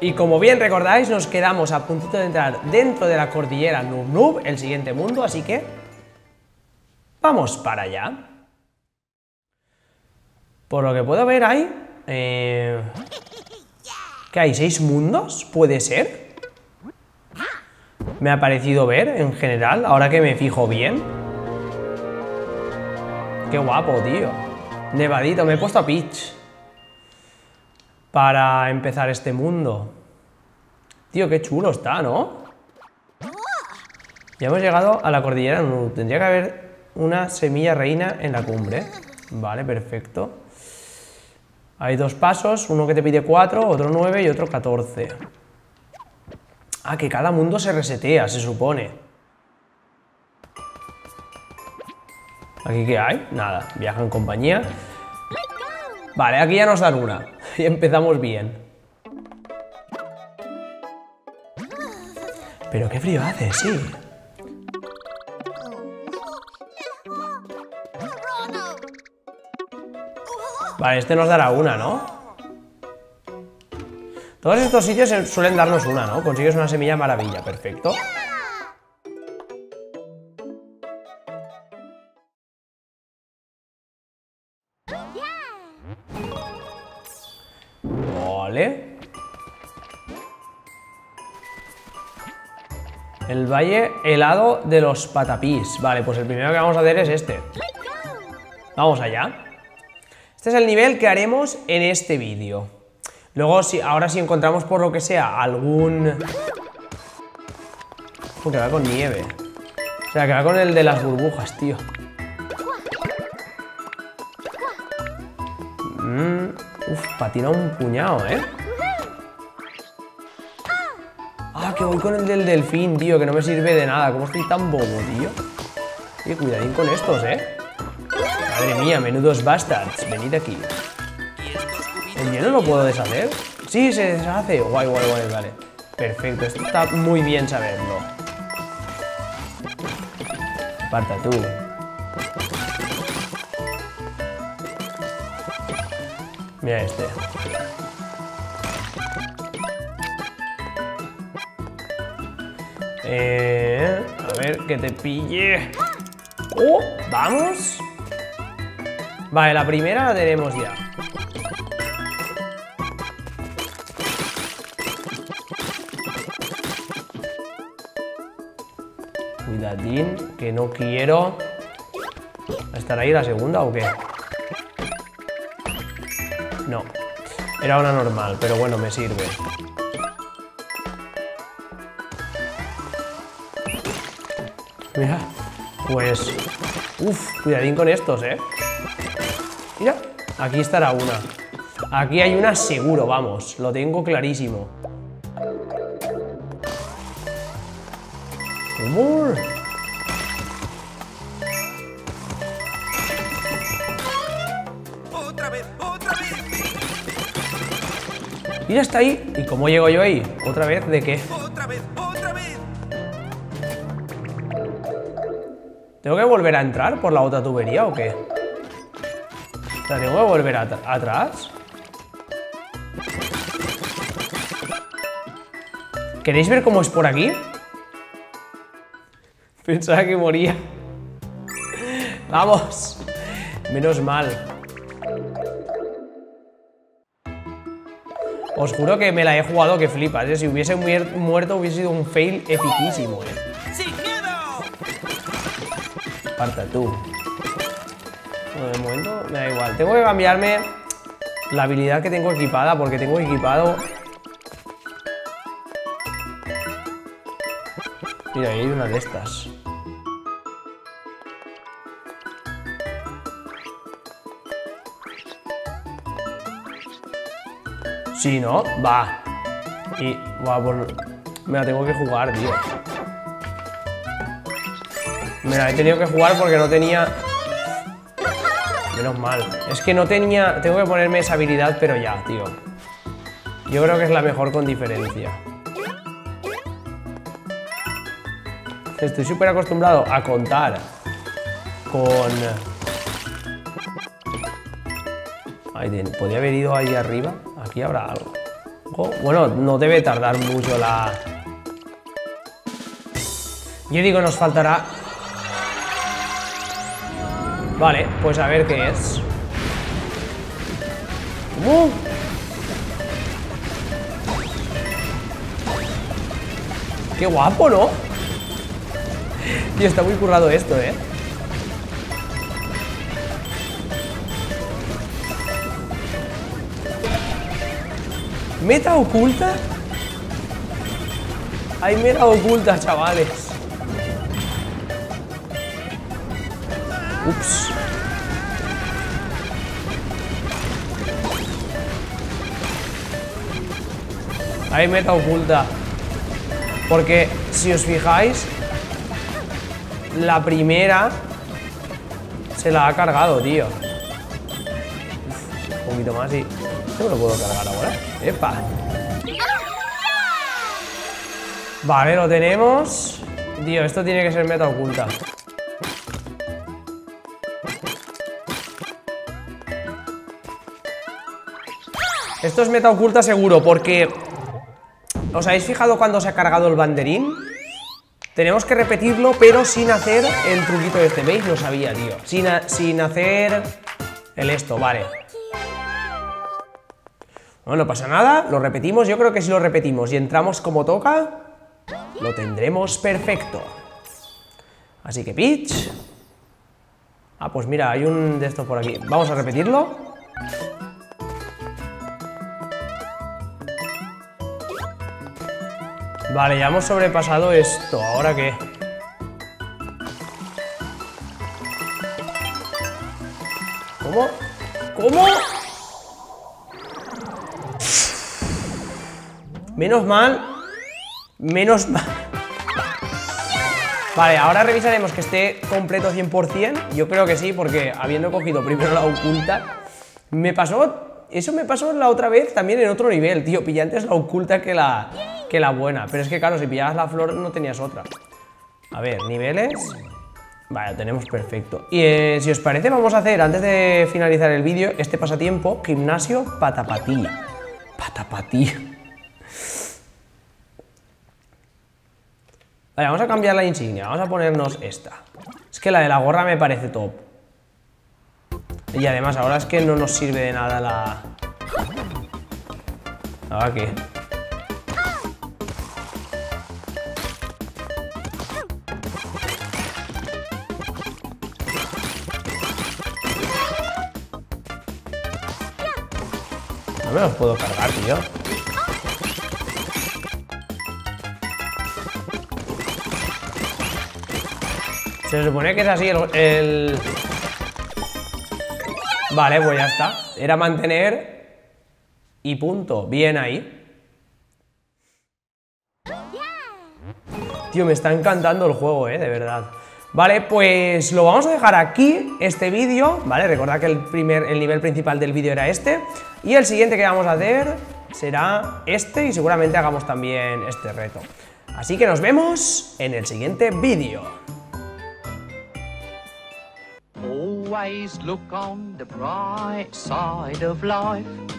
Y como bien recordáis, nos quedamos a puntito de entrar dentro de la cordillera Nub Nub, el siguiente mundo, así que vamos para allá. Por lo que puedo ver hay... ¿qué hay? ¿6 mundos? ¿Puede ser? Me ha parecido ver, en general, ahora que me fijo bien. Qué guapo, tío. Nevadito, me he puesto a Peach para empezar este mundo. Tío, qué chulo está, ¿no? Ya hemos llegado a la cordillera Nub. Tendría que haber una semilla reina en la cumbre. Vale, perfecto. Hay 2 pasos, uno que te pide 4, otro 9 y otro 14. Ah, que cada mundo se resetea, se supone. ¿Aquí qué hay? Nada, viaja en compañía. Vale, aquí ya nos dan una. Y empezamos bien. Pero qué frío hace, sí. Vale, este nos dará una, ¿no? Todos estos sitios suelen darnos una, ¿no? Consigues una semilla, maravilla, perfecto. Vale. El valle helado de los Patapís. Vale, pues el primero que vamos a hacer es este. Vamos allá. Este es el nivel que haremos en este vídeo. Luego, ahora si encontramos por lo que sea algún... Uy, que va con nieve. O sea, que va con el de las burbujas, tío. Uf, patina un puñado, ¿eh? Ah, que voy con el del delfín, tío, que no me sirve de nada. ¿Cómo estoy tan bobo, tío? Oye, cuidadín con estos, ¿eh? Madre mía, menudos bastards, venid aquí. ¿El hielo lo puedo deshacer? Sí, se deshace. Guay, guay, guay, vale. Perfecto, esto está muy bien saberlo. Aparta tú. Mira este. A ver, que te pille. ¡Oh! ¡Vamos! Vale, la primera la tenemos ya. Cuidadín, que no quiero. ¿Estará ahí la segunda o qué? No. Era una normal, pero bueno, me sirve. Mira, pues... Uf, cuidadín con estos, ¿eh? Mira, aquí estará una. Aquí hay una seguro, vamos. Lo tengo clarísimo. ¡Humor! ¡Otra vez! ¡Otra vez! Mira, está ahí. ¿Y cómo llego yo ahí? ¿Otra vez de qué? ¡Otra vez! ¡Otra vez! ¿Tengo que volver a entrar por la otra tubería o qué? ¿La tengo que volver atrás? ¿Queréis ver cómo es por aquí? Pensaba que moría. ¡Vamos! Menos mal. Os juro que me la he jugado que flipas, ¿eh? Si hubiese muerto hubiese sido un fail epiquísimo, ¿eh? ¡Sin miedo! Parta tú. De momento me da igual. Tengo que cambiarme la habilidad que tengo equipada, porque tengo equipado... Mira, ahí hay una de estas. Sí, ¿no? Va. Y... Buah, pues... Me la tengo que jugar, tío. Me la he tenido que jugar porque no tenía... Menos mal. Es que no tenía... Tengo que ponerme esa habilidad, pero ya, tío. Yo creo que es la mejor con diferencia. Estoy súper acostumbrado a contar con... Ay, podría haber ido ahí arriba. Aquí habrá algo. Bueno, no debe tardar mucho la... Yo digo, nos faltará... Vale, pues a ver qué es. ¿Cómo? ¡Qué guapo!, ¿no? Tío, está muy currado esto, ¿eh? ¿Meta oculta? Hay meta oculta, chavales. Ups. Hay meta oculta. Porque, si os fijáis, la primera se la ha cargado, tío. Uf, un poquito más y... ¿Qué me lo puedo cargar ahora? ¡Epa! Vale, lo tenemos. Tío, esto tiene que ser meta oculta. Esto es meta oculta seguro, porque... ¿Os habéis fijado cuando se ha cargado el banderín? Tenemos que repetirlo, pero sin hacer el truquito este. ¿Veis? Lo sabía, tío. Sin hacer el esto, vale. Bueno, no pasa nada. Lo repetimos. Yo creo que si lo repetimos y entramos como toca, lo tendremos perfecto. Así que, pitch. Ah, pues mira, hay un de estos por aquí. Vamos a repetirlo. Vale, ya hemos sobrepasado esto, ¿ahora qué? ¿Cómo? ¿Cómo? Menos mal. Menos mal. Vale, ahora revisaremos que esté completo 100%. Yo creo que sí, porque habiendo cogido primero la oculta, me pasó... Eso me pasó la otra vez también en otro nivel, tío. Pillé antes la oculta que la buena, pero es que claro, si pillabas la flor no tenías otra. A ver, niveles. Vale, lo tenemos perfecto. Y si os parece, vamos a hacer, antes de finalizar el vídeo, este pasatiempo, gimnasio patapatí. Patapatí. Vale, vamos a cambiar la insignia, vamos a ponernos esta. Es que la de la gorra me parece top. Y además ahora es que no nos sirve de nada la... Ahora qué... No me los puedo cargar, tío. Se supone que es así el... Vale, pues ya está. Era mantener y punto. Bien ahí. Tío, me está encantando el juego, de verdad. Vale, pues lo vamos a dejar aquí, este vídeo, ¿vale? Recordad que el nivel principal del vídeo era este. Y el siguiente que vamos a hacer será este y seguramente hagamos también este reto. Así que nos vemos en el siguiente vídeo. Always look on the bright side of life.